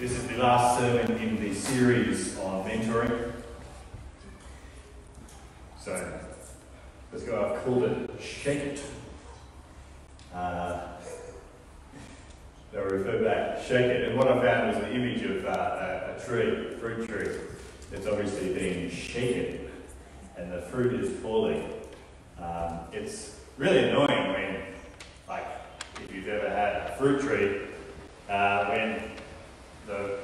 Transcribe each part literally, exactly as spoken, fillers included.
This is the last sermon in the series on mentoring. So, let's go. I've called it Shake It. Uh, they'll refer back, Shake It. And what I found was the image of uh, a tree, a fruit tree, that's obviously being shaken, and the fruit is falling. Um, it's really annoying when, like, if you've ever had a fruit tree, uh, when the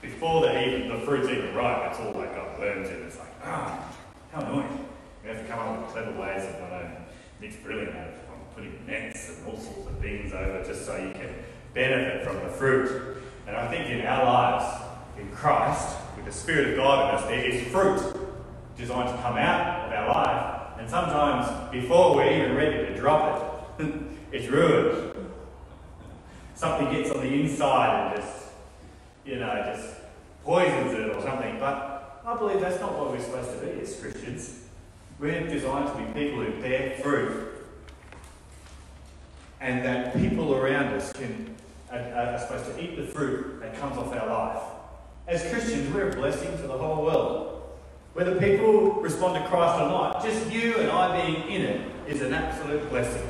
before the even the fruit's even ripe, it's all like got worms in it. It's like, ah, oh, how annoying. We have to come up with clever ways of not only Nick's brilliant at putting nets and all sorts of things over just so you can benefit from the fruit. And I think in our lives, in Christ, with the Spirit of God in us, there is fruit designed to come out of our life. And sometimes, before we're even ready to drop it, it's ruined. Something gets on the inside and just, you know, just poisons it or something. But I believe that's not what we're supposed to be as Christians. We're designed to be people who bear fruit, and that people around us can are, are supposed to eat the fruit that comes off our life. As Christians, we're a blessing to the whole world. Whether people respond to Christ or not, just you and I being in it is an absolute blessing.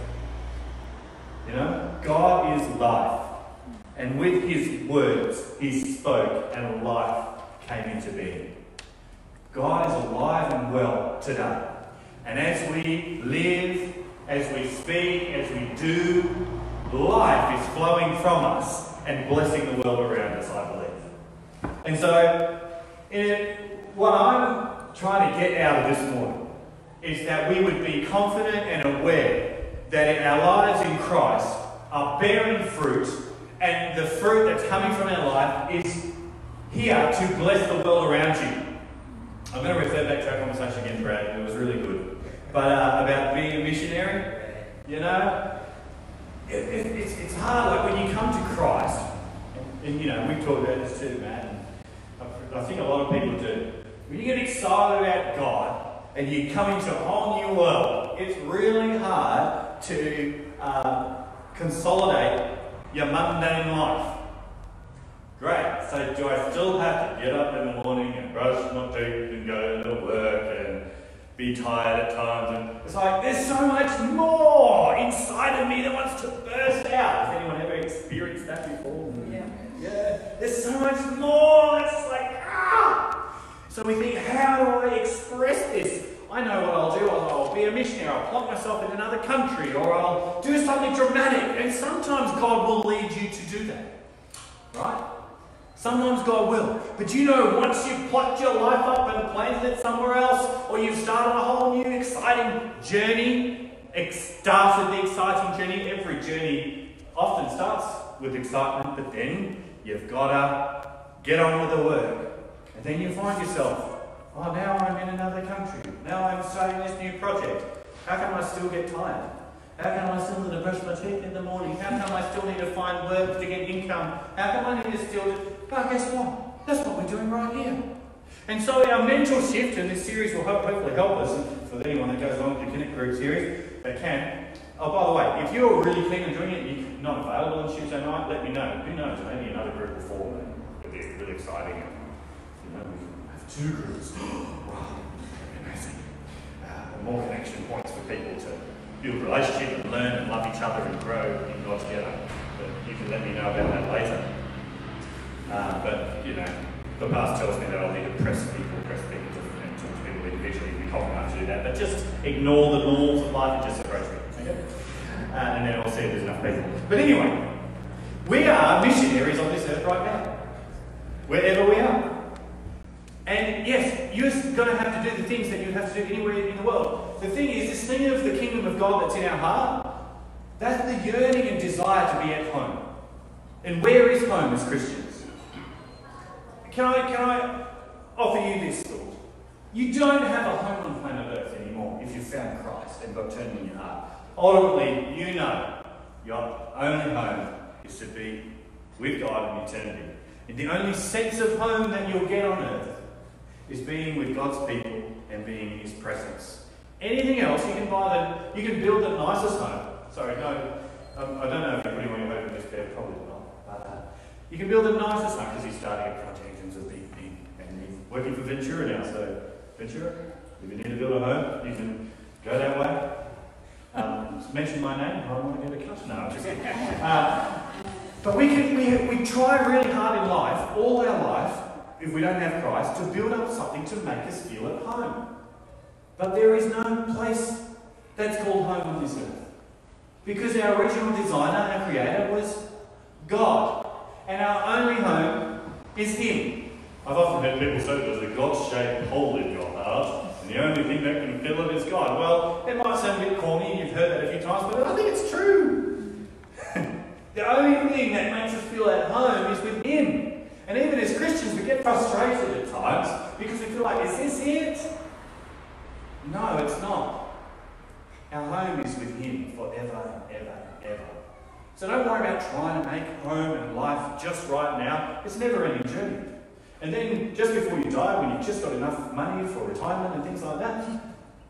You know, God is life. And with his words, he spoke and life came into being. God is alive and well today. And as we live, as we speak, as we do, life is flowing from us and blessing the world around us, I believe. And so, in what I'm trying to get out of this morning is that we would be confident and aware that our lives in Christ are bearing fruit, and the fruit that's coming from our life is here to bless the world around you. I'm going to refer back to our conversation again, Brad. It was really good. But uh, about being a missionary, you know, it, it, it's, it's hard. Like when you come to Christ, and, and you know, we've talked about this too, Matt, and I, I think a lot of people do. When you get excited about God and you come into a whole new world, it's really hard to um, consolidate your mundane life. Great, so do I still have to get up in the morning and brush my teeth and go to work and be tired at times? And it's like, there's so much more inside of me that wants to burst out. Has anyone ever experienced that before? Yeah. Yeah. There's so much more that's like, ah! So we think, how do I express this? I know what I'll do. I'll, I'll be a missionary. I'll plonk myself in another country, or I'll do something dramatic. And sometimes God will lead you to do that, right? Sometimes God will. But you know, once you've plucked your life up and planted it somewhere else, or you've started a whole new exciting journey, ex started the exciting journey. Every journey often starts with excitement, but then you've got to get on with the work. And then you find yourself, oh, now I'm in another country. Now I'm starting this new project. How come I still get tired? How come I still need to brush my teeth in the morning? How come I still need to find work to get income? How come I need to still... But guess what? That's what we're doing right here. And so our mental shift, and this series will hopefully help us for anyone that goes along with the Connect Group series, they can. Oh, by the way, if you're really keen on doing it, you're not available on Tuesday night, let me know. Who knows? Maybe another group will form. It'll be really exciting. You know, we have two groups. Wow, amazing. Uh, more connection points for people to build relationship and learn and love each other and grow in God together. But you can let me know about that later. Uh, but, you know, the past tells me that I'll need to press people, press people and talk to people individually. We can't have to do that. But just ignore the norms of life and just approach it. Okay? Uh, and then I'll see if there's enough people. But anyway, we are missionaries on this earth right now, wherever we are. And yes, you're going to have to do the things that you have to do anywhere in the world. The thing is, this thing of the kingdom of God that's in our heart, that's the yearning and desire to be at home. And where is home as Christians? Can I, can I offer you this thought? You don't have a home on planet Earth anymore if you've found Christ and got turned in your heart. Ultimately, you know your only home is to be with God in eternity. And the only sense of home that you'll get on Earth is being with God's people and being in his presence. Anything else, you can buy them, you can build the nicest home. Sorry, no, um, I don't know if anyone who opened this bed, probably not. But, uh, You can build a nice aristocracy starting at front entrance of the evening. And you're working for Ventura now, so Ventura, if you need to build a home, you can go that way. Um, mention my name, I want to get a cut. No, I'm just kidding. Uh, but we, can, we, we try really hard in life, all our life, if we don't have Christ, to build up something to make us feel at home. But there is no place that's called home on this earth. Because our original designer, our creator, was God. And our only home is Him. I've often heard people say there's a God-shaped hole in your heart, and the only thing that can fill it is God. Well, it might sound a bit corny, and you've heard that a few times, but I think it's true. The only thing that makes us feel at home is with Him. And even as Christians, we get frustrated at times, because we feel like, is this it? No, it's not. Our home is with Him forever and ever and ever. So don't worry about trying to make home and life just right now. It's never ending journey. And then just before you die, when you've just got enough money for retirement and things like that,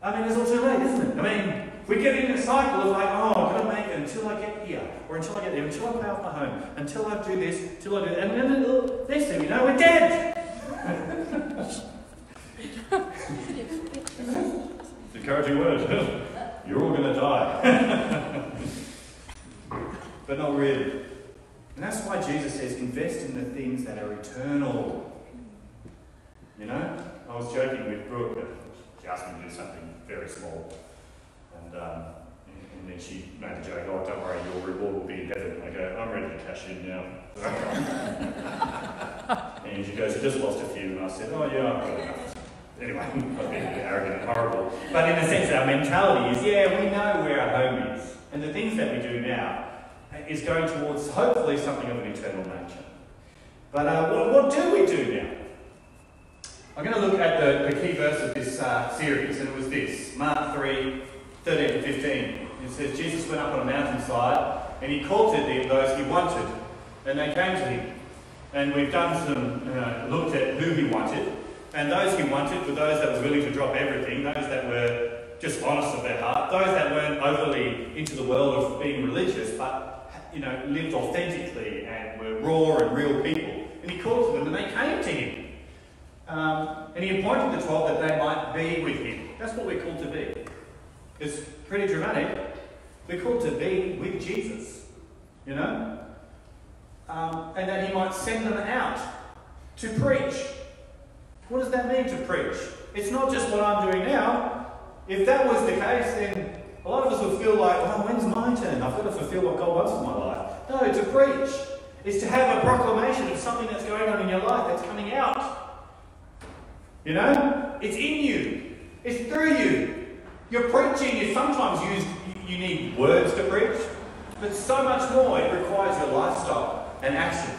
I mean, it's all too late, isn't it? I mean, we get in a cycle of like, oh, I've got to make it until I get here, or until I get there, until I pay off my home, until I do this, until I do that. And then the next thing you know, we're dead! It's an encouraging word. You're all going to die. But not really. And that's why Jesus says, invest in the things that are eternal. You know, I was joking with Brooke, but she asked me to do something very small. And, um, and then she made a joke, oh, don't worry, your reward will be in heaven. And I go, I'm ready to cash in now. And she goes, I just lost a few. And I said, oh, yeah, I've got enough. Anyway, I think it's arrogant and horrible. But in a sense, our mentality is, yeah, we know where our home is. And the things that we do now is going towards, hopefully, something of an eternal nature. But uh, what, what do we do now? I'm going to look at the, the key verse of this uh, series, and it was this. Mark three, thirteen to fifteen. It says, Jesus went up on a mountainside, and He called to them those He wanted. And they came to Him. And we've done some, uh, looked at who He wanted. And those He wanted were those that were willing to drop everything, those that were just honest of their heart, those that weren't overly into the world of being religious, but, you know, lived authentically and were raw and real people. And He called to them and they came to Him. Um, and He appointed the twelve that they might be with Him. That's what we're called to be. It's pretty dramatic. We're called to be with Jesus, you know? Um, and that He might send them out to preach. What does that mean to preach? It's not just what I'm doing now. If that was the case, then a lot of us would feel like, oh, when's my turn? I've got to fulfill what God wants for my life. No, to preach is to have a proclamation of something that's going on in your life that's coming out. You know? It's in you. It's through you. Your preaching is sometimes used, you need words to preach, but so much more it requires your lifestyle and actions.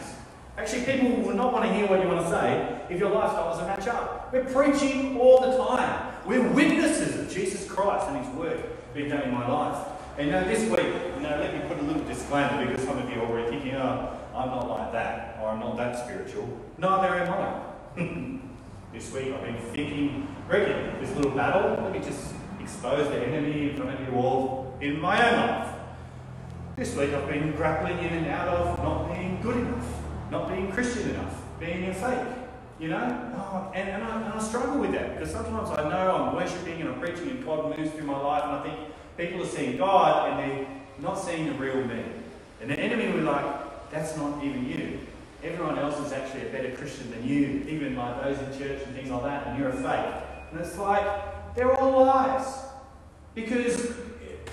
Actually, people will not want to hear what you want to say if your lifestyle doesn't match up. We're preaching all the time. We're witnesses of Jesus Christ and His work being done in my life. And you know, this week, you know, let me put a little disclaimer because some of you are already thinking, oh, I'm not like that, or I'm not that spiritual. Neither am I. This week I've been thinking, regularly, this little battle, let me just expose the enemy in front of you all in my own life. This week I've been grappling in and out of not being good enough. Not being Christian enough, being a fake, you know? Oh, and, and, I, and I struggle with that because sometimes I know I'm worshipping and I'm preaching and God moves through my life and I think people are seeing God and they're not seeing the real me. And the enemy will be like, that's not even you. Everyone else is actually a better Christian than you, even like those in church and things like that, and you're a fake. And it's like, they're all lies. Because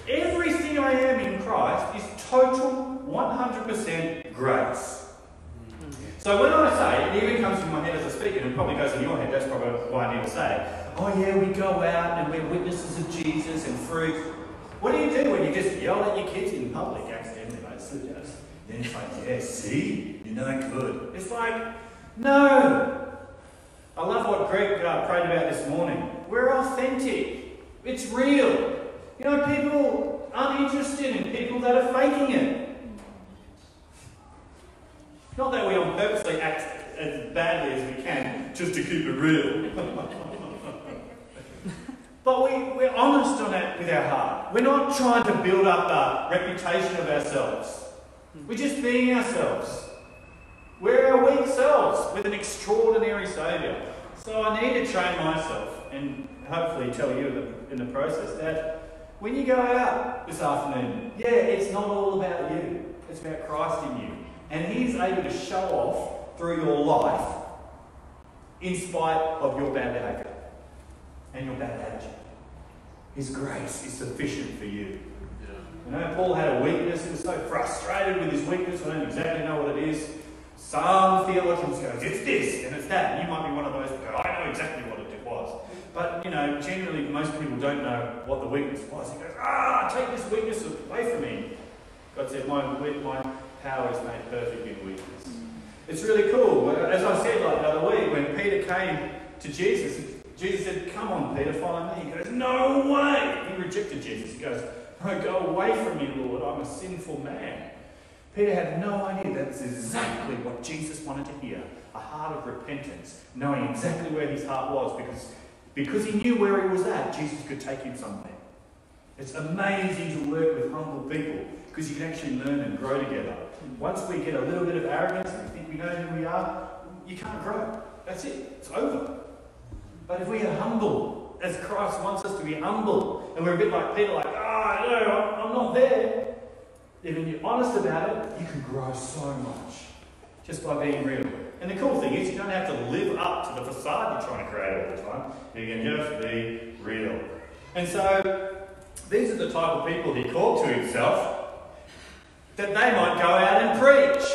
everything I am in Christ is total one hundred percent grace. So when I say, it even comes from my head as I speak, and it probably goes in your head, that's probably why I need to say, oh yeah, we go out and we're witnesses of Jesus and fruit. What do you do when you just yell at your kids in public accidentally? Then it's like, yeah, see, you're not good. It's like, no. I love what Greg uh, prayed about this morning. We're authentic. It's real. You know, people aren't interested in people that are faking it. Not that we on purposely act as badly as we can, just to keep it real. But we, we're honest on it with our heart. We're not trying to build up a reputation of ourselves. We're just being ourselves. We're our weak selves with an extraordinary Saviour. So I need to train myself and hopefully tell you in the process that when you go out this afternoon, yeah, it's not all about you. It's about Christ in you. And He's able to show off through your life in spite of your bad behaviour and your bad attitude. His grace is sufficient for you. You know, Paul had a weakness. He was so frustrated with his weakness. I don't exactly know what it is. Some theologians go, it's this and it's that. You might be one of those that go, I know exactly what it was. But, you know, generally most people don't know what the weakness was. He goes, ah, take this weakness away from me. God said, my, my power is made perfect in weakness. Mm-hmm. It's really cool. As I said like the other week, when Peter came to Jesus, Jesus said, come on, Peter, follow me. He goes, no way. He rejected Jesus. He goes, no, go away from me, Lord. I'm a sinful man. Peter had no idea. That's exactly what Jesus wanted to hear. A heart of repentance. Knowing exactly where his heart was. Because, because he knew where he was at, Jesus could take him somewhere. It's amazing to work with humble people. Because you can actually learn and grow together. Once we get a little bit of arrogance and think we know who we are, you can't grow. That's it. It's over. But if we are humble, as Christ wants us to be humble, and we're a bit like Peter, like, ah, oh, no, I'm not there. If you're honest about it, you can grow so much just by being real. And the cool thing is you don't have to live up to the facade you're trying to create all the time. You can just be real. And so these are the type of people he called to himself, that they might go out and preach,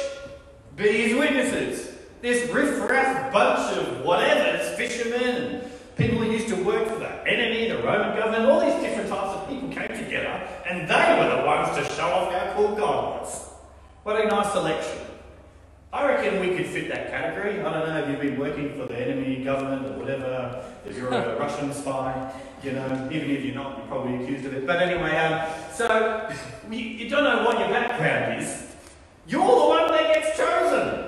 be his witnesses. This riff-raff bunch of whatever, fishermen, people who used to work for the enemy, the Roman government, all these different types of people came together, and they were the ones to show off how cool God was. What a nice selection. I reckon we could fit that category. I don't know if you've been working for the enemy government or whatever, if you're a Russian spy, you know, even if you're not, you're probably accused of it. But anyway, um, so you, you don't know what your background is. You're the one that gets chosen.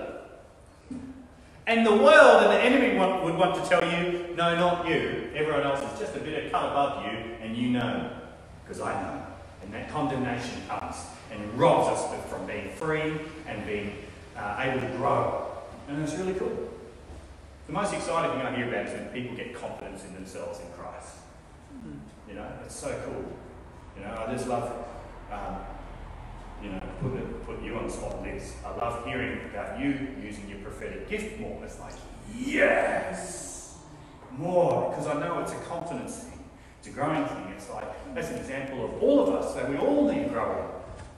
And the world and the enemy want, would want to tell you, no, not you. Everyone else is just a bit of cut above you, and you know, because I know. And that condemnation comes and robs us from being free and being Uh, able to grow, and it's really cool. The most exciting thing I hear about is when people get confidence in themselves in Christ. Mm-hmm. You know, it's so cool. You know, I just love, um, you know, put, it, put you on the spot, Liz. I love hearing about you using your prophetic gift more. It's like, yes, more, because I know it's a confidence thing, it's a growing thing. It's like, that's an example of all of us, so we all need growing.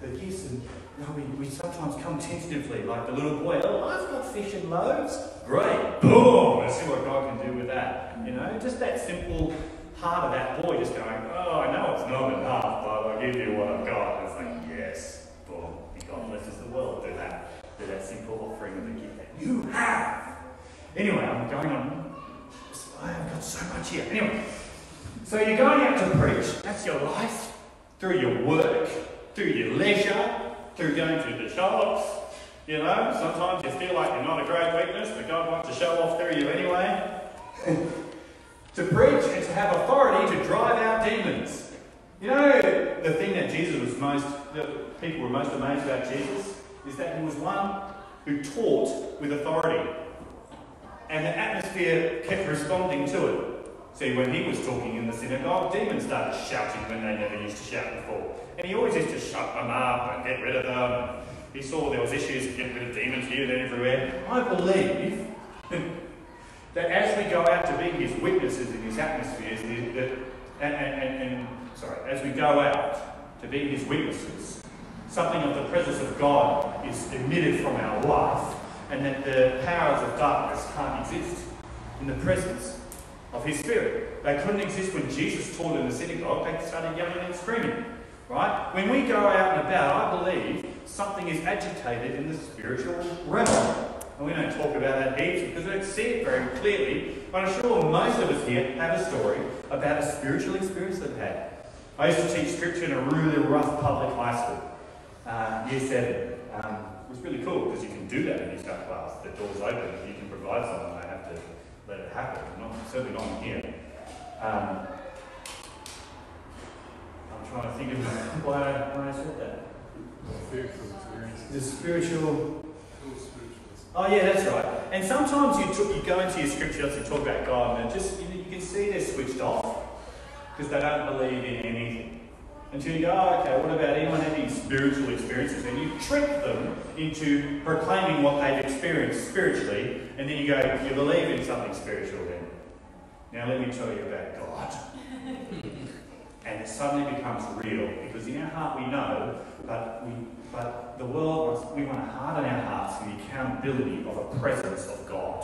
The gifts and No, we, we sometimes come tentatively, like the little boy, oh, I've got fish and loaves. Great, boom, let's see what God can do with that. You know, just that simple heart of that boy just going, oh, I know it's not enough, but I'll give you what I've got. And it's like, yes, boom, and God blesses the world through that, through that simple offering of the gift that you have. Anyway, I'm going on, I've got so much here. Anyway, so you're going out to preach, that's your life, through your work, through your leisure, through going to the shops. You know, sometimes you feel like you're not a great witness, but God wants to show off through you anyway. To preach and to have authority to drive out demons. You know, the thing that Jesus was most, that people were most amazed about Jesus, is that he was one who taught with authority. And the atmosphere kept responding to it. See, when he was talking in the synagogue, demons started shouting when they never used to shout before. And he always used to shut them up and get rid of them. He saw there was issues and get rid of demons here and everywhere. I believe that as we go out to be his witnesses in his atmospheres, that, and, and, and sorry, as we go out to be his witnesses, something of the presence of God is emitted from our life, and that the powers of darkness can't exist in the presence of his spirit. They couldn't exist when Jesus taught in the synagogue. They started yelling and screaming. Right? When we go out and about, I believe something is agitated in the spiritual realm. And we don't talk about that heaps because we don't see it very clearly. But I'm sure most of us here have a story about a spiritual experience they've had. I used to teach scripture in a really rough public high school. Uh, year seven. Um, it was really cool because you can do that in your stuff class. The door's open. If you can provide someone, they have to let it happen, not, certainly not here. Um, I'm trying to think of why I, why I said that. The spiritual experience. The spiritual... It was spiritual experience. Oh yeah, that's right. And sometimes you, talk, you go into your scriptures and talk about God, and just you, you can see they're switched off because they don't believe in anything. Until you go, oh, okay, what about anyone having spiritual experiences? And you trick them into proclaiming what they've experienced spiritually, and then you go, you believe in something spiritual then. Now let me tell you about God. And it suddenly becomes real, because in our heart we know, but we, but the world wants, we want to harden our hearts to the accountability of a presence of God.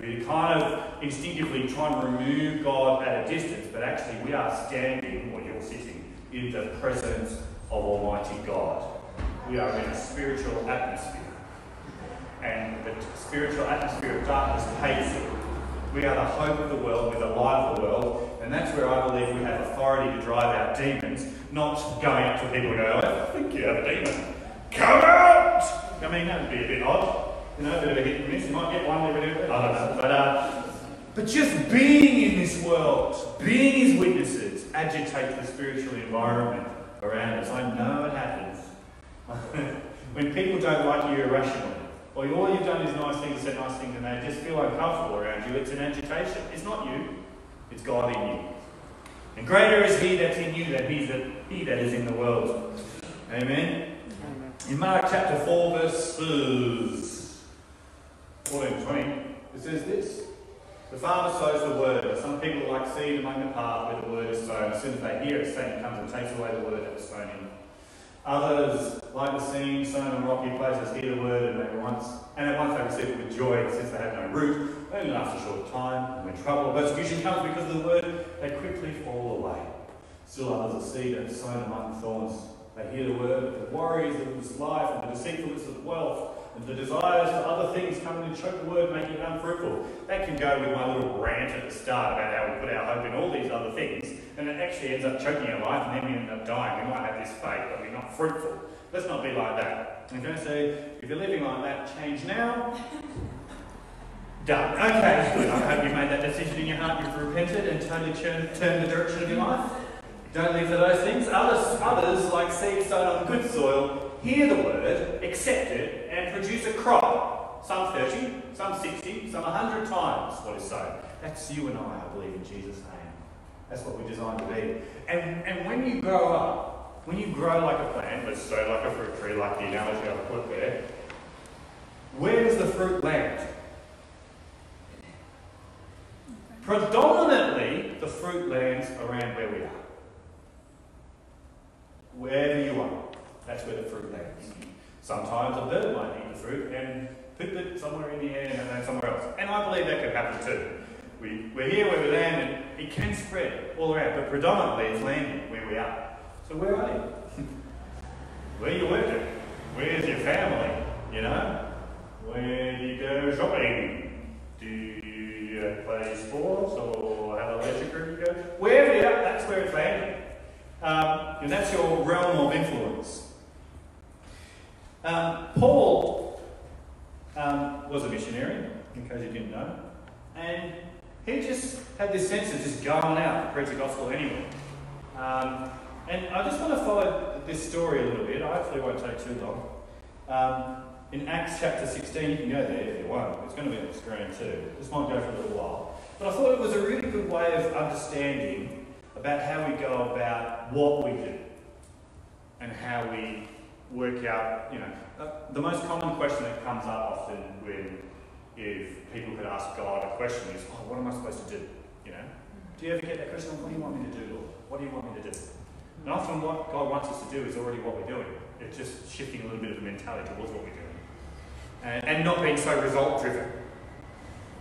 We're kind of instinctively trying to remove God at a distance, but actually we are standing, or you're sitting, in the presence of Almighty God. We are in a spiritual atmosphere, and the spiritual atmosphere of darkness hates it. We are the hope of the world, we're the light of the world, and that's where I believe we have authority to drive out demons, not going up to people and going, I think you have a demon. Come out! I mean, that would be a bit odd. You know, a bit of a hit and miss. You might get one every now and then. I don't know. But, uh, but just being in this world, being his witnesses, agitates the spiritual environment around us. I know it happens. When people don't like you irrationally, or all you've done is nice things, said nice things, and they just feel uncomfortable around you, it's an agitation. It's not you. It's God in you. And greater is he that's in you than he that, he that is in the world. Amen? Amen. In Mark chapter four, verses fourteen to twenty, it says this. The farmer sows the word. Some people like seed among the path where the word is sown. As soon as they hear it, Satan comes and takes away the word that was sown in. Others, like the seed sown in rocky places, hear the word and they once, and at once they receive it with joy, since they have no root. Only lasts a short time, and when trouble or persecution comes because of the word, they quickly fall away. Still others are seed that is sown among thorns. They hear the word, but the worries of this life, and the deceitfulness of wealth, and the desires for other things come and choke the word, making it unfruitful. That can go with my little rant at the start about how we put our hope in all these other things, and it actually ends up choking our life, and then we end up dying. We might have this faith, but we're not fruitful. Let's not be like that. Okay, so if you're living like that, change now. Done. Okay, that's good. I hope you made that decision in your heart, you've repented and totally turned turn the direction of your life. Don't leave for those things. Others, others like seed sown on good soil, hear the word, accept it, and produce a crop. Some thirty, some sixty, some one hundred times what is sown. That's you and I, I believe in Jesus' name. That's what we're designed to be. And, and when you grow up, when you grow like a plant, let's sow like a fruit tree, like the analogy I put there, where does the fruit land? Predominantly, the fruit lands around where we are. Wherever you are, that's where the fruit lands. Sometimes a bird might eat the fruit and poop it somewhere in the air and then somewhere else. And I believe that could happen too. We, we're here where we land, and it can spread all around, but predominantly it's landing where we are. So where are you? Where are you working? Where's your family? You know? Where do you go shopping? Do you play sports or have a leisure group you go? Wherever you are, that's where it's landing. Um, and that's your realm of influence. Um, Paul um, was a missionary, in case you didn't know, and he just had this sense of just going out and preach the gospel anyway. Um, and I just want to follow this story a little bit. I hopefully won't take too long. Um, In Acts chapter sixteen, you can go there if you want. It's going to be on the screen too. This might go for a little while. But I thought it was a really good way of understanding about how we go about what we do and how we work out, you know. Uh, the most common question that comes up often when if people could ask God a question is, oh, what am I supposed to do? You know? Do you ever get that question, what do you want me to do, Lord? What do you want me to do? And often what God wants us to do is already what we're doing. It's just shifting a little bit of the mentality towards what we're doing. And, and not being so result-driven.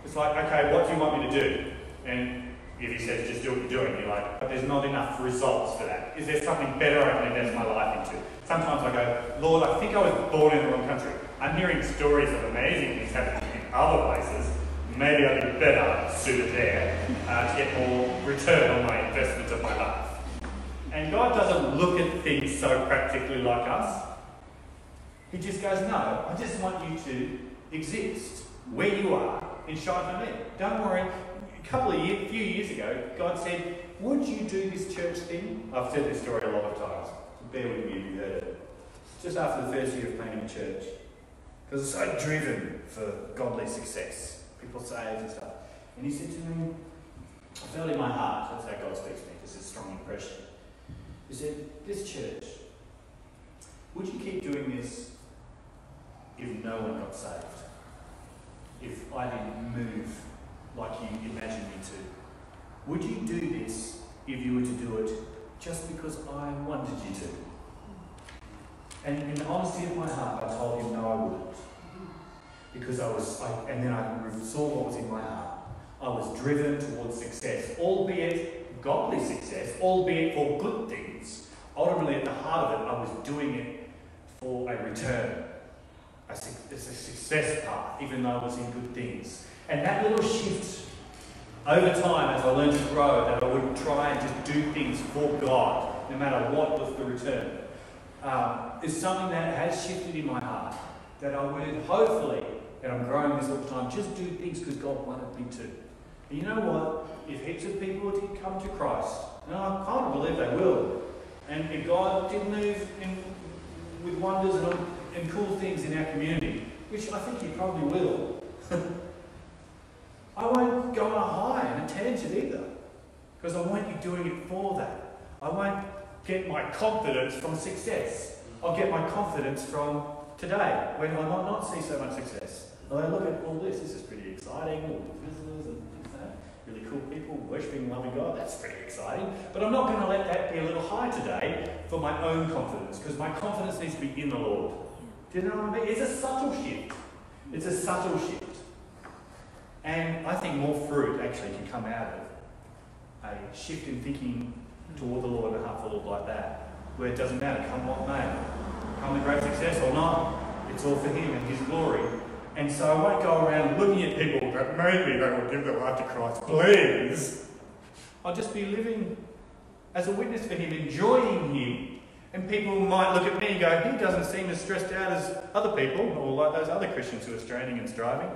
It's like, okay, what do you want me to do? And if he says, just do what you're doing, you're like, but there's not enough results for that. Is there something better I can invest my life into? Sometimes I go, Lord, I think I was born in the wrong country. I'm hearing stories of amazing things happening in other places. Maybe I'd be better suited there uh, to get more return on my investment of my life. And God doesn't look at things so practically like us. He just goes, no, I just want you to exist where you are and shine for me. Don't worry. A couple of years, few years ago, God said, would you do this church thing? I've said this story a lot of times. Bear with me if you heard it. Just after the first year of planning a church, because they're so driven for godly success, people saved and stuff. And he said to me, I felt in my heart, that's how God speaks to me, this is a strong impression. He said, this church, would you keep doing this if no one got saved? If I didn't move like you imagined me to? Would you do this if you were to do it just because I wanted you to? And in the honesty of my heart, I told him no, I wouldn't. Because I was, I, and then I saw what was in my heart. I was driven towards success, albeit godly success, albeit for good things. Ultimately, at the heart of it, I was doing it for a return. A, a success path, even though it was in good things. And that little shift, over time, as I learned to grow, that I would try and just do things for God, no matter what was the return, um, is something that has shifted in my heart, that I would hopefully, and I'm growing this all the time, just do things because God wanted me to. And you know what? If heaps of people did come to Christ, and I kind of believe they will, and if God did move in, with wonders and all, and cool things in our community, which I think you probably will, I won't go on a high and attend it either, because I won't be doing it for that. I won't get my confidence from success. I'll get my confidence from today, when I might not see so much success. Although, look at all this, this is pretty exciting, all the visitors and really cool people worshipping loving God, that's pretty exciting. But I'm not going to let that be a little high today for my own confidence, because my confidence needs to be in the Lord. Do you know what I mean? It's a subtle shift. It's a subtle shift. And I think more fruit actually can come out of a shift in thinking toward the Lord and a heart for the Lord like that, where it doesn't matter, come what may, come the great success or not, it's all for Him and His glory. And so I won't go around looking at people that maybe they will give their life to Christ, please. I'll just be living as a witness for Him, enjoying Him. And people might look at me and go, he doesn't seem as stressed out as other people, or like those other Christians who are straining and striving.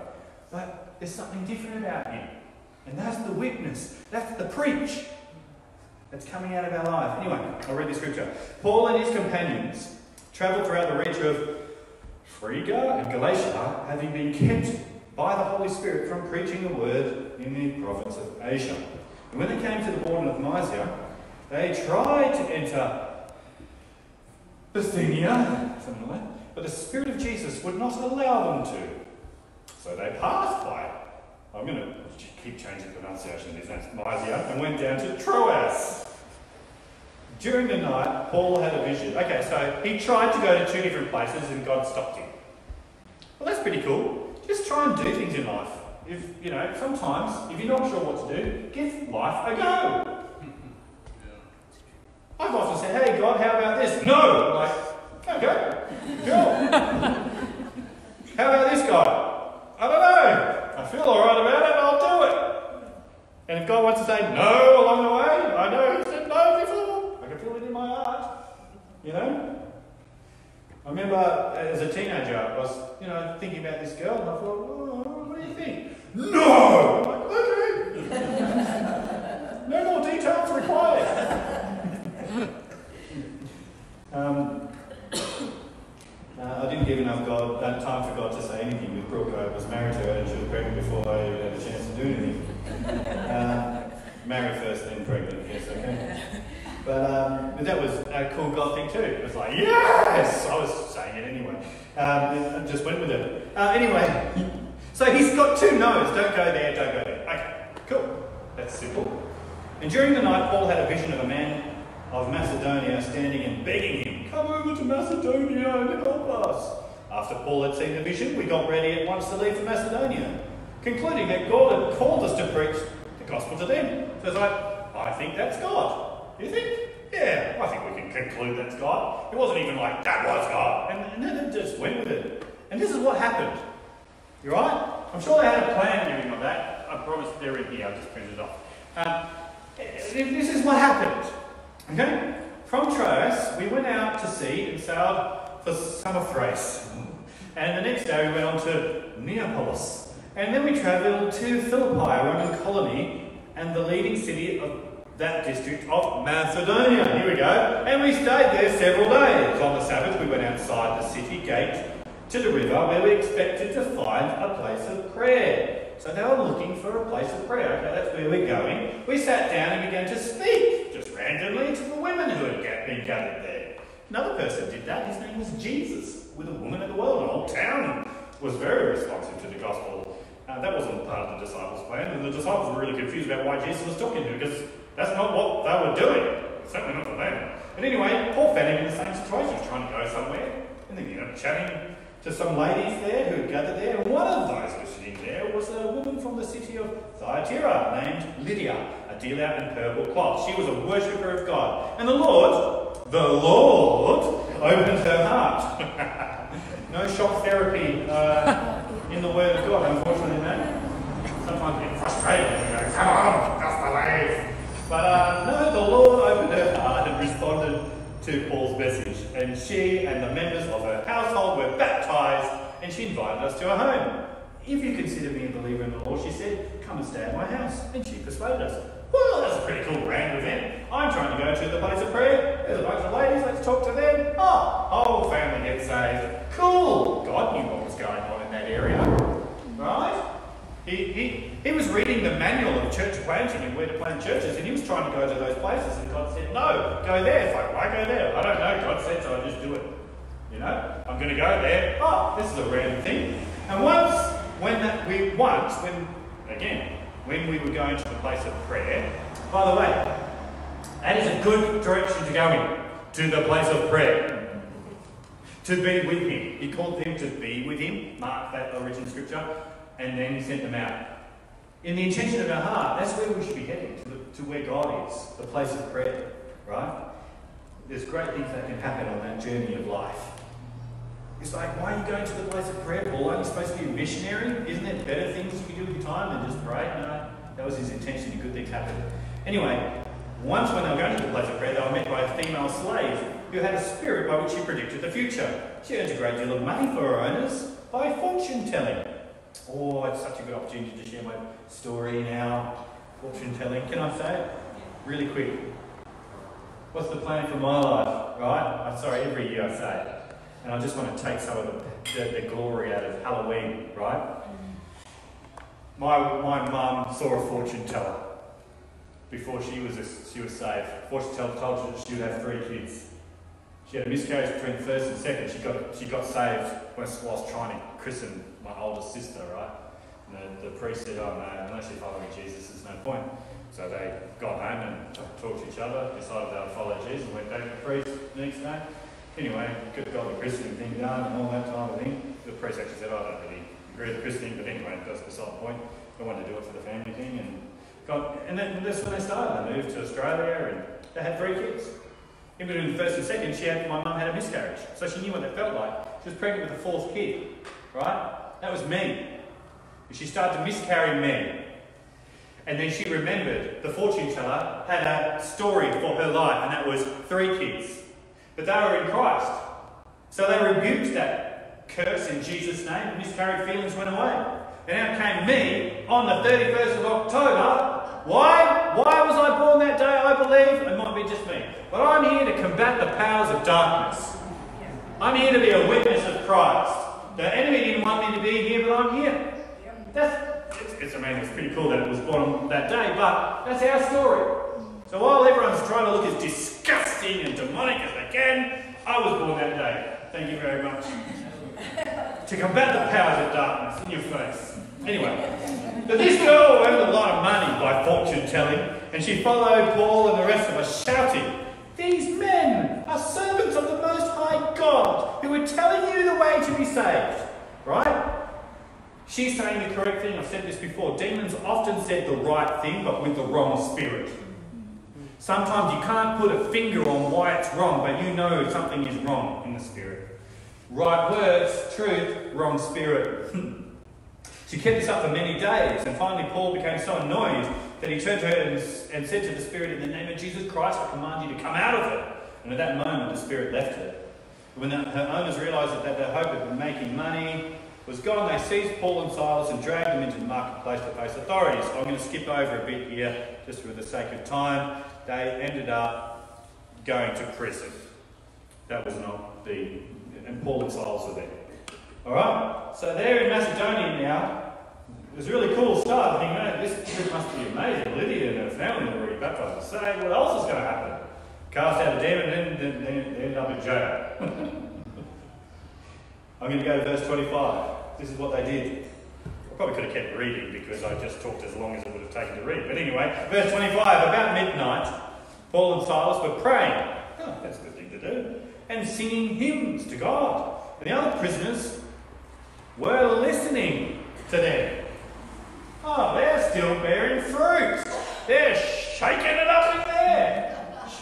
But there's something different about him. And that's the witness. That's the preach that's coming out of our life. Anyway, I'll read the scripture. Paul and his companions travelled throughout the region of Phrygia and Galatia, having been kept by the Holy Spirit from preaching the word in the province of Asia. And when they came to the border of Mysia, they tried to enter Bithynia, something like that, but the Spirit of Jesus would not allow them to. So they passed by, I'm going to keep changing the pronunciation of these names, Mysia, and went down to Troas. During the night, Paul had a vision. Okay, so he tried to go to two different places and God stopped him. Well, that's pretty cool. Just try and do things in life. If, you know, sometimes, if you're not sure what to do, give life a go. I've often said, hey God, how about this? No! I'm like, okay, cool. How about this guy? I don't know. I feel alright about it, I'll do it. And if God wants to say no along the way, I know He said no before. I can feel it in my heart. You know? I remember as a teenager, I was, you know, thinking about this girl and I thought, oh, what do you think? No! I'm like, okay. No more details required. Um, uh, I didn't give enough God, that time for God to say anything with Brooke. I was married to her and she was pregnant before I even had a chance to do anything. Uh, married first, then pregnant, yes, okay. But, um, but that was a cool God thing too. It was like, yes! I was saying it anyway. Um, I just went with it. Uh, anyway, so he's got two no's. Don't go there, don't go there. Okay, cool. That's simple. And during the night, Paul had a vision of a man of Macedonia standing and begging him, come over to Macedonia and help us. After Paul had seen the vision, we got ready at once to leave for Macedonia, concluding that God had called us to preach the gospel to them. So it's like, I think that's God. You think? Yeah, I think we can conclude that's God. It wasn't even like, that was God. And, and then it just went with it. And this is what happened. You right? I'm sure they had a plan and everything like that. I promise they're in here. I'll just print it off. Um, this is what happened. Okay, from Troas, we went out to sea and sailed for Samothrace. And the next day we went on to Neapolis. And then we travelled to Philippi, a Roman colony, and the leading city of that district of Macedonia. Here we go. And we stayed there several days. On the Sabbath, we went outside the city gate to the river where we expected to find a place of prayer. So now I'm looking for a place of prayer. Okay, that's where we're going. We sat down and began to speak, just randomly, to the women who had been gathered there. Another person did that. His name was Jesus, with a woman of the world. An old town was very responsive to the gospel. Uh, that wasn't part of the disciples' plan, and the disciples were really confused about why Jesus was talking to them, because that's not what they were doing. It's certainly not for them. But anyway, Paul found him in the same situation. He was trying to go somewhere, and then, you know, chatting to some ladies there who had gathered there, and one of those who was sitting there was a woman from the city of Thyatira named Lydia, a dealer in purple cloth. She was a worshipper of God, and the Lord, the Lord, opened her heart. No shock therapy uh, in the Word of God, unfortunately, man. Sometimes you get frustrated and you go, come on, dust the waves. But uh, no, the Lord opened her heart and responded to Paul's message, and she and the members of her household were baptized, and she invited us to her home. If you consider me a believer in the Lord, she said, come and stay at my house, and she persuaded us. Well, that's a pretty cool random event. I'm trying to go to the place of prayer. There's a bunch of ladies, let's talk to them. Oh, whole family gets saved. Cool. God knew what was going on in that area, right? He, he, he was reading the manual of church planting and where to plant churches, and he was trying to go to those places, and God said, no, go there. It's like, why go there? I don't know. God said, so I just do it. You know, I'm going to go there. Oh, this is a random thing. And once, when that, we, once, when, again, when we were going to the place of prayer, by the way, that is a good direction to go in, to the place of prayer. To be with him. He called them to be with him. Mark that origin scripture. And then he sent them out. In the intention of our heart, that's where we should be heading, to, the, to where God is, the place of prayer, right? There's great things that can happen on that journey of life. It's like, why are you going to the place of prayer, Paul? Aren't you supposed to be a missionary? Isn't there better things you can do with your time than just pray? No, that was his intention, and good things happened. Anyway, once when they were going to the place of prayer, they were met by a female slave who had a spirit by which she predicted the future. She earned a great deal of money for her owners by fortune-telling. Oh, it's such a good opportunity to share my story now. Fortune telling. Can I say it? Really quick. What's the plan for my life, right? I'm sorry, every year I say it. And I just want to take some of the, the, the glory out of Halloween, right? My my mum saw a fortune teller before she was a, she was saved. Fortune teller told her she would have three kids. She had a miscarriage between first and second. She got she got saved whilst trying to christen my older sister, right? And the, the priest said, oh no, unless you're following Jesus, there's no point. So they got home and talked to each other, decided they would follow Jesus, went back to the priest the next day. Anyway, got the christening thing done and all that type of thing. The priest actually said, oh, I don't really agree with the christening, but anyway, that's beside the point. I wanted to do it for the family thing. And got, and then, that's when they started. They moved to Australia and they had three kids. In between the first and second, she had, my mum had a miscarriage. So she knew what that felt like. She was pregnant with the fourth kid, right? That was me. She started to miscarry me. And then she remembered the fortune teller had a story for her life, and that was three kids. But they were in Christ. So they rebuked that curse in Jesus' name. Miscarried feelings went away. And out came me on the thirty-first of October. Why? Why was I born that day, I believe? It might be just me. But I'm here to combat the powers of darkness. I'm here to be a witness of Christ. The enemy didn't want me to be here, but I'm here. That's, it's, it's, I mean, it's pretty cool that it was born on that day, but that's our story. So while everyone's trying to look as disgusting and demonic as they can, I was born that day. Thank you very much. To combat the powers of darkness in your face. Anyway, but this girl earned a lot of money by fortune telling, and she followed Paul and the rest of us, shouting, these men are servants of the Most High God who are telling you the way to be saved. Right? She's saying the correct thing. I've said this before. Demons often said the right thing, but with the wrong spirit. Sometimes you can't put a finger on why it's wrong, but you know something is wrong in the spirit. Right words, truth, wrong spirit. She kept this up for many days, and finally Paul became so annoyed that he turned to her and, and said to the spirit, in the name of Jesus Christ, I command you to come out of her. And at that moment, the spirit left her. When the, her owners realised that their hope of making money was gone, they seized Paul and Silas and dragged them into the marketplace to face authorities. So I'm going to skip over a bit here, just for the sake of time. They ended up going to prison. That was not the... And Paul and Silas were there. Alright? So they're in Macedonia now. It was a really cool start. I think, man, this trip must be amazing. Lydia and her family were rebaptized. So what else is going to happen? Cast out a demon and then, then, then end up in jail. I'm going to go to verse twenty-five. This is what they did. I probably could have kept reading because I just talked as long as it would have taken to read. But anyway, verse twenty-five, about midnight, Paul and Silas were praying. Oh, that's a good thing to do. And singing hymns to God. And the other prisoners were listening to them. Oh, they're still bearing fruit. They're shaking it up in there.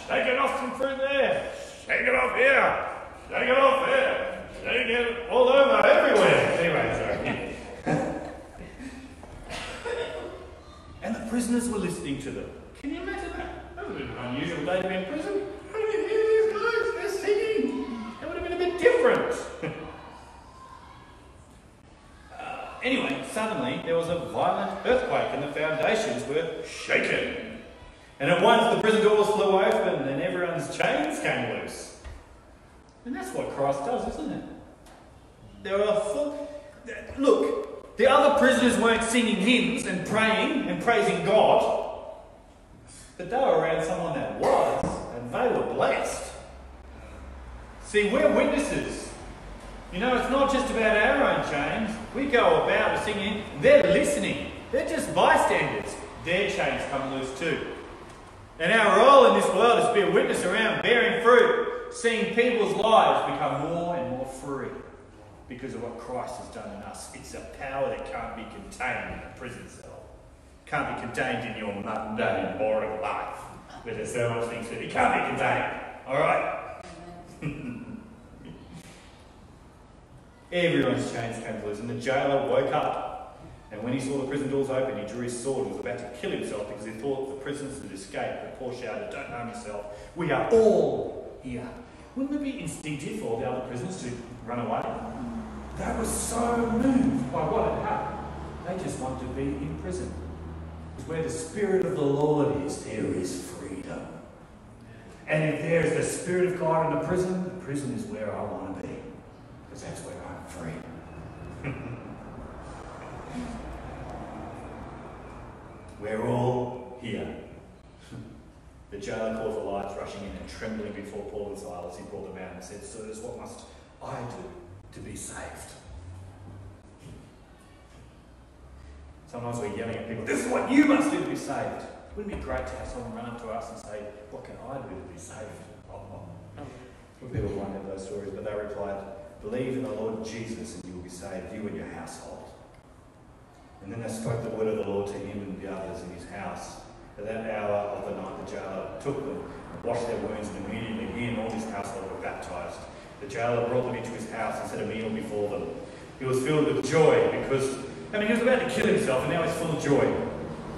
Shaking off some fruit there. Shake it off here. Shake it off here. They get it all over, everywhere. Anyway, sorry. And the prisoners were listening to them. Can you imagine that? That would have been an unusual day to be in prison. How do you hear these guys? They're singing. That would have been a bit different. uh, anyway, suddenly there was a violent earthquake and the foundations were shaken. And at once the prison doors flew open and everyone's chains came loose. And that's what Christ does, isn't it? There are full... Look, the other prisoners weren't singing hymns and praying and praising God. But they were around someone that was, and they were blessed. See, we're witnesses. You know, it's not just about our own chains. We go about singing. They're listening. They're just bystanders. Their chains come loose too. And our role in this world is to be a witness around, bearing fruit. Seeing people's lives become more and more free because of what Christ has done in us. It's a power that can't be contained in a prison cell. Can't be contained in your mundane, boring life. But there's so much things that it can't be contained. Alright? Everyone's chains came loose and the jailer woke up. And when he saw the prison doors open, he drew his sword and was about to kill himself because he thought the prisoners had escaped. But Paul shouted, "Don't harm yourself. We are all here." Wouldn't it be instinctive for all the other prisoners to run away? They were so moved by what had happened. They just want to be in prison. Because where the Spirit of the Lord is, there is freedom. And if there is the Spirit of God in the prison, the prison is where I want to be. Because that's where I'm free. We're all here. The jailer called the lights, rushing in and trembling before Paul and Silas. He brought them out and said, "Sirs, what must I do to be saved?" Sometimes we're yelling at people, "This is what you must do to be saved." Wouldn't it be great to have someone run up to us and say, "What can I do to be saved?" Oh, oh. Well, people won't have those stories, but they replied, "Believe in the Lord Jesus and you will be saved, you and your household." And then they spoke the word of the Lord to him and the others in his house. At that hour of the night, the jailer took them, washed their wounds, and immediately he and all his household were baptized. The jailer brought them into his house and set a meal before them. He was filled with joy because, I mean, he was about to kill himself, and now he's full of joy.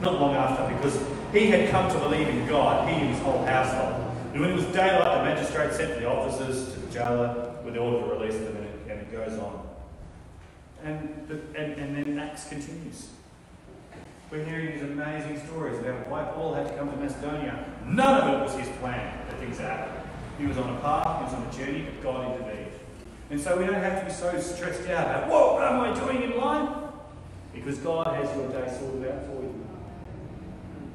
Not long after, because he had come to believe in God, he and his whole household. And when it was daylight, the magistrate sent for the officers to the jailer with the order to release them, and it, and it goes on. And, and, and then Acts continues. We're hearing these amazing stories about why Paul had to come to Macedonia. None of it was his plan that things happened. He was on a path, he was on a journey, but God intervened. And so we don't have to be so stressed out about, "Whoa, what am I doing in life?" Because God has your day sorted out for you.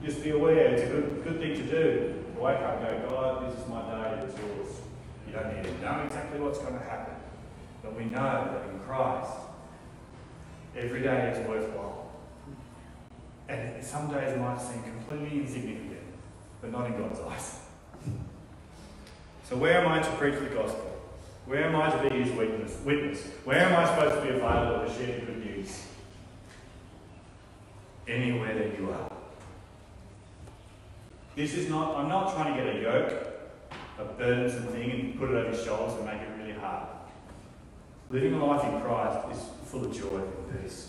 Just be aware, it's a good, good thing to do. Wake up and go, "God, this is my day, it's yours." You don't need to know exactly what's going to happen. But we know that in Christ, every day is worthwhile. And some days might seem completely insignificant, but not in God's eyes. So where am I to preach the gospel? Where am I to be his witness? Witness? Where am I supposed to be available to share the good news? Anywhere that you are. This is not, I'm not trying to get a yoke, a burdensome thing, and put it over your shoulders and make it really hard. Living a life in Christ is full of joy and peace.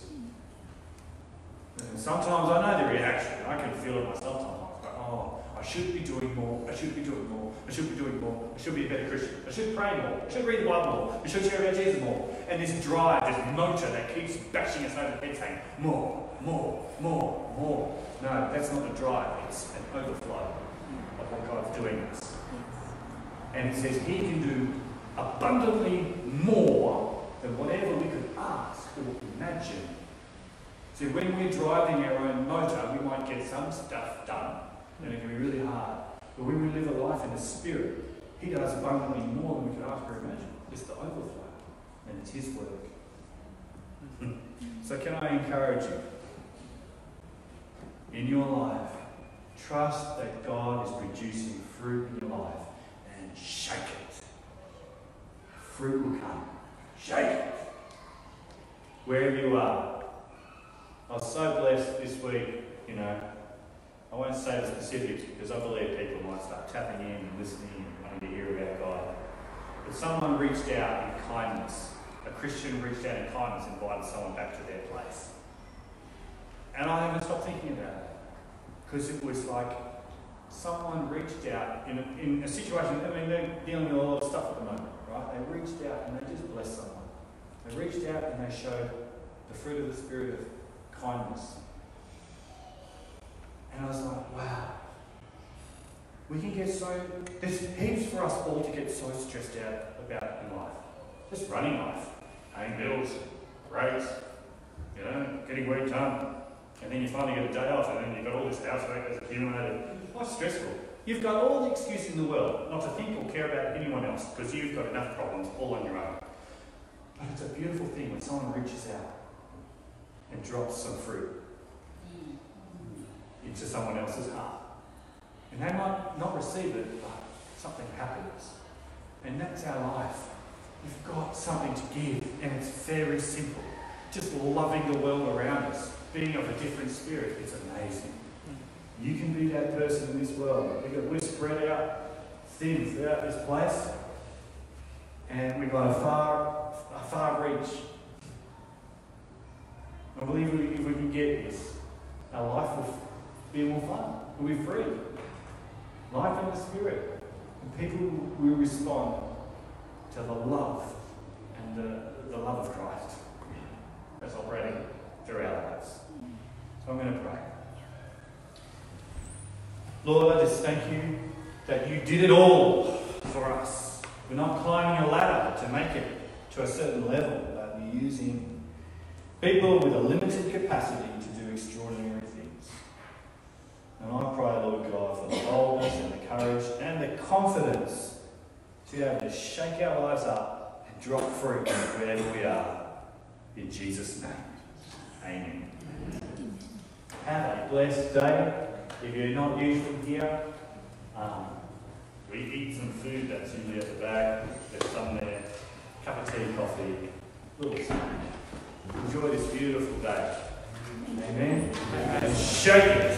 And sometimes I know the reaction, I can feel it myself sometimes, but oh, I should be doing more, I should be doing more, I should be doing more, I should be a better Christian, I should pray more, I should read the Bible more, I should share about Jesus more. And this drive, this motor that keeps bashing us over the head saying, more, more, more, more. No, that's not a drive, it's an overflow of what God's doing in us. And it says he can do abundantly more than whatever we could ask or imagine. See, when we're driving our own motor, we might get some stuff done, and it can be really hard. But when we live a life in the Spirit, He does abundantly more than we could ask or imagine. It's the overflow, and it's His work. So can I encourage you, in your life, trust that God is producing fruit in your life, and shake it. Fruit will come. Shake it. Wherever you are. I was so blessed this week, you know, I won't say the specifics because I believe people might start tapping in and listening and wanting to hear about God. But someone reached out in kindness. A Christian reached out in kindness and invited someone back to their place. And I haven't stopped thinking about it. Because it was like someone reached out in a, in a situation, I mean, they're dealing with a lot of stuff at the moment, right? They reached out and they just blessed someone. They reached out and they showed the fruit of the Spirit of kindness. And I was like, wow. We can get so, there's heaps for us all to get so stressed out about in life. Just running life, paying bills, rates, you know, getting work done. And then you finally get a day off, and then you've got all this housework that's accumulated. What's stressful? You've got all the excuse in the world not to think or care about anyone else because you've got enough problems all on your own. But it's a beautiful thing when someone reaches out and drops some fruit into someone else's heart. And they might not receive it, but something happens. And that's our life. You've got something to give, and it's very simple. Just loving the world around us, being of a different spirit, it's amazing. You can be that person in this world. We're spread out thin throughout this place, and we've got a far, a far reach. I believe if we can get this, our life will be more fun. We'll be free. Life in the Spirit. And people will respond to the love and the, the love of Christ that's operating through our lives. So I'm going to pray. Lord, I just thank you that you did it all for us. We're not climbing a ladder to make it to a certain level, but we're using people with a limited capacity to do extraordinary things. And I pray, Lord God, for the boldness and the courage and the confidence to be able to shake our lives up and drop fruit wherever we are. In Jesus' name. Amen. Have a blessed day. If you're not usually here, um, we eat some food that's usually at the back. There's some there. Cup of tea, coffee, little something. Enjoy this beautiful day. Amen. And shake it.